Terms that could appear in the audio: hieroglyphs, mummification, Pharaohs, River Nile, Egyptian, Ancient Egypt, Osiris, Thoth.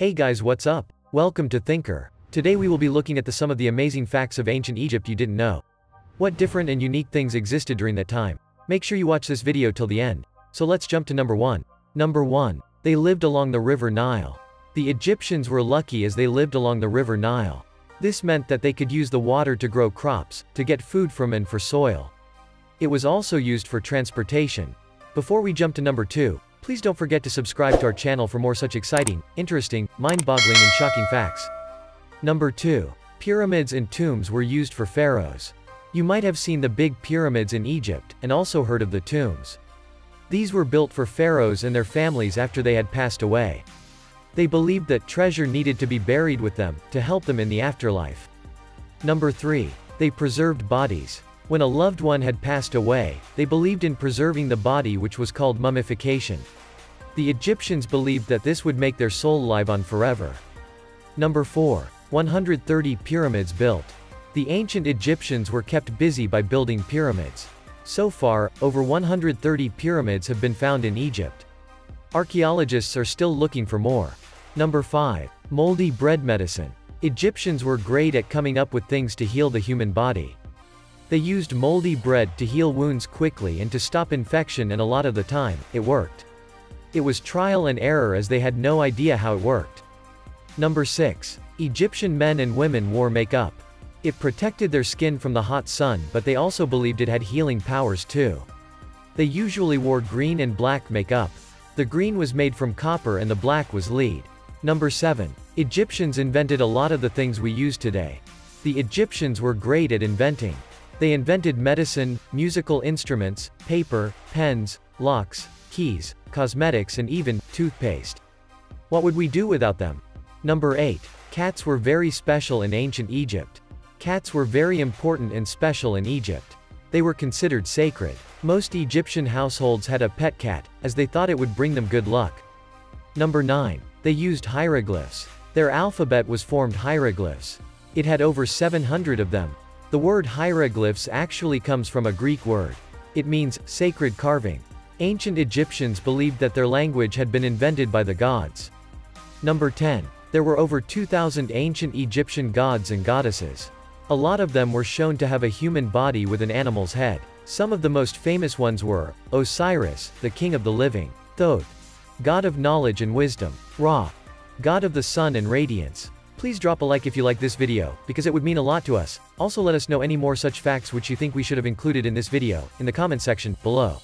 Hey guys, what's up? Welcome to Thinker. Today we will be looking at some of the amazing facts of ancient Egypt you didn't know. What different and unique things existed during that time? Make sure you watch this video till the end. So let's jump to number 1. Number 1. They lived along the River Nile. The Egyptians were lucky as they lived along the River Nile. This meant that they could use the water to grow crops, to get food from and for soil. It was also used for transportation. Before we jump to number 2, please don't forget to subscribe to our channel for more such exciting, interesting, mind-boggling and shocking facts. Number 2. Pyramids and tombs were used for pharaohs. You might have seen the big pyramids in Egypt, and also heard of the tombs. These were built for pharaohs and their families after they had passed away. They believed that treasure needed to be buried with them, to help them in the afterlife. Number 3. They preserved bodies. When a loved one had passed away, they believed in preserving the body, which was called mummification. The Egyptians believed that this would make their soul live on forever. Number 4. 130 pyramids built. The ancient Egyptians were kept busy by building pyramids. So far, over 130 pyramids have been found in Egypt. Archaeologists are still looking for more. Number 5. Moldy bread medicine. Egyptians were great at coming up with things to heal the human body. They used moldy bread to heal wounds quickly and to stop infection, and a lot of the time, it worked. It was trial and error as they had no idea how it worked. Number 6. Egyptian men and women wore makeup. It protected their skin from the hot sun, but they also believed it had healing powers too. They usually wore green and black makeup. The green was made from copper and the black was lead. Number 7. Egyptians invented a lot of the things we use today. The Egyptians were great at inventing. They invented medicine, musical instruments, paper, pens, locks, keys, cosmetics and even toothpaste. What would we do without them? Number 8. Cats were very special in ancient Egypt. Cats were very important and special in Egypt. They were considered sacred. Most Egyptian households had a pet cat, as they thought it would bring them good luck. Number 9. They used hieroglyphs. Their alphabet was formed hieroglyphs. It had over 700 of them. The word hieroglyphs actually comes from a Greek word. It means sacred carving. Ancient Egyptians believed that their language had been invented by the gods. Number 10. There were over 2,000 ancient Egyptian gods and goddesses. A lot of them were shown to have a human body with an animal's head. Some of the most famous ones were Osiris, the king of the living; Thoth, god of knowledge and wisdom; Ra, god of the sun and radiance. Please drop a like if you like this video, because it would mean a lot to us. Also let us know any more such facts which you think we should have included in this video, in the comment section below.